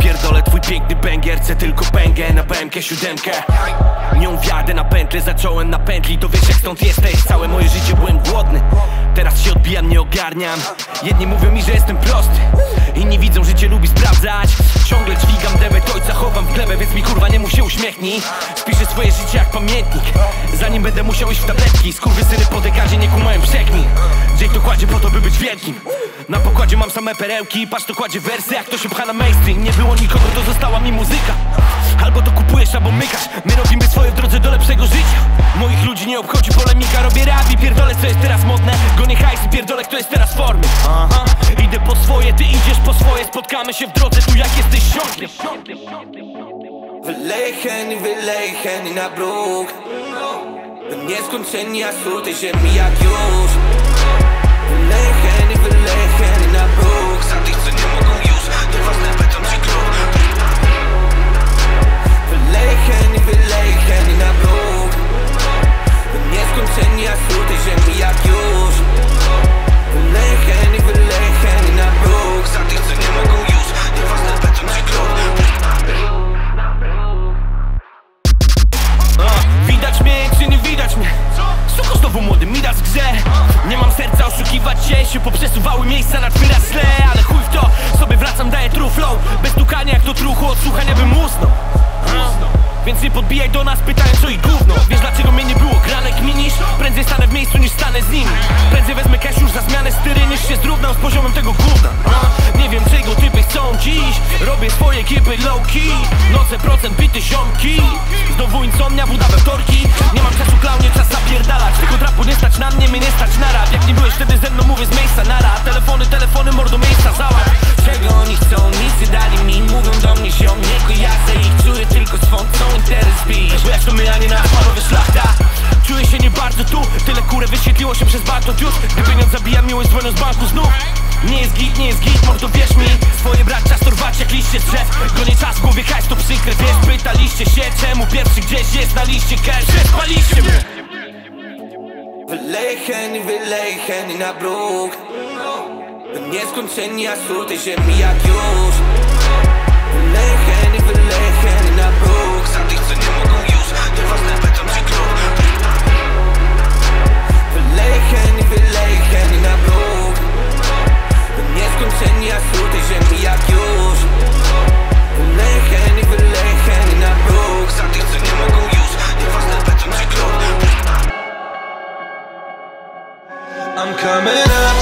Pierdolę twój piękny bęgier, chcę tylko pęgę na BMK 7. Nią wjadę na pętlę, zacząłem na pętli, to wiesz jak stąd jesteś. Całe moje życie byłem głodny, teraz się odbijam, nie ogarniam. Jedni mówią mi, że jestem prosty, inni widzą, że cię lubi sprawdzać. Ciągle dźwigam debet ojca, chowam w glebę, więc mi kurwa nie mów się uśmiechnij. Spiszę swoje życie jak pamiętnik, zanim będę musiał iść w tabletki. Skurwysyny po dekadzie nie kumałem przekmin. Jake to kładzie po to, by być wielkim. Na pokładzie mam same perełki, patrz to kładzie wersy, jak to się pcha na mainstream. Nie było nikogo, to została mi muzyka. Albo to kupujesz, albo mykasz. My robimy swoje w drodze do lepszego życia. Moich ludzi nie obchodzi polemika, robię rap i pierdolę, co jest teraz modne. Gonię hajs i pierdolę, kto jest teraz formy. Idę po swoje, ty idziesz po swoje. Spotkamy się w drodze, tu jak jesteś siądny. Wylej Henny na bruk. Do nieskończenia sutej ziemi jak już. Wylej Henny na bruk. Za tych, co nie mogą już, to was na beton czy klub. Wylej Henny na bruk. Do nieskończenia sutej ziemi jak już. Wylej Henny na bruk. Za tych, co nie mogą już, to was na beton czy klub. Widać mnie czy nie widać mnie? Suko znowu młody, mi da grze. Nie mam serca oszukiwać się poprzesuwały miejsca na twój raz źle. Ale chuj w to, sobie wracam, daję truflą. Bez tukania jak do truchu, od słuchania bym usnął. Więc nie podbijaj do nas, pytając co i gówno. Wiesz dlaczego mnie nie było granek minisz? Prędzej stanę w miejscu niż stanę z nimi. Prędzej wezmę cash już za zmianę styry, niż się zrównam z poziomem tego gówna. Nie wiem czego typy chcą dziś, robię swoje kipy low key. Nocę procent bity ziomki, znowu insomnia, buda we wtorki. Nie mam czasu klaunie, czas zapierdalać. Tylko drapu nie stać na mnie, mnie nie stać na rap. Jak nie byłeś wtedy ze mną, mówię z miejsca nara. Telefony, mordo miejsca załap. Czego oni chcą, nic nie dali mi. Mówią do mnie ziom, nie kojarzę ich. Czuję tylko swą całą interes pisz. Bo jak to my, a nie nasz panowie szlachta. Czuję się nie bardzo tu. Tyle kurę wyświetliło się przez bardzo dziur. Gdy pieniądz zabija miłość dzwonią z banku znów. Nie jest git, mordo wierz mi. Swoje brat czas torwać jak liście z drzew. Gonie czas w głowie hajs to przykre, wiesz. Pytaliście się czemu pierwszy gdzieś jest na liście cash. Przespaliście mnie. Wylej Henny na bruk. Do nieskończenia sutej ziemi jak już. Wylej Henny na bruk. Za tych co nie mogą już, to was na beton czy klub. Wylej Henny na bruk. Do nieskończenia sutej ziemi jak już. Wylej Henny na bruk. Za tych co nie mogą już, to was na beton czy klub. I'm coming up.